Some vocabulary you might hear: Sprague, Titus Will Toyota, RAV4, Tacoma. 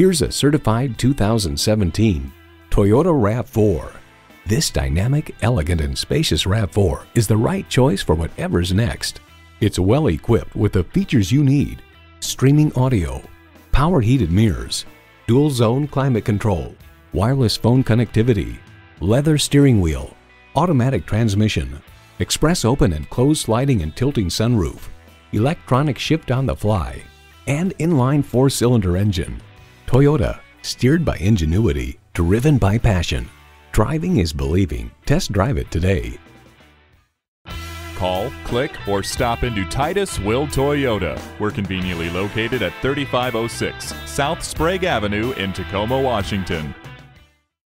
Here's a certified 2017 Toyota RAV4. This dynamic, elegant, and spacious RAV4 is the right choice for whatever's next. It's well equipped with the features you need: streaming audio, power heated mirrors, dual zone climate control, wireless phone connectivity, leather steering wheel, automatic transmission, express open and closed sliding and tilting sunroof, electronic shift on the fly, and inline 4-cylinder engine. Toyota, steered by ingenuity, driven by passion. Driving is believing. Test drive it today. Call, click, or stop into Titus Will Toyota. We're conveniently located at 3506 South Sprague Avenue in Tacoma, Washington.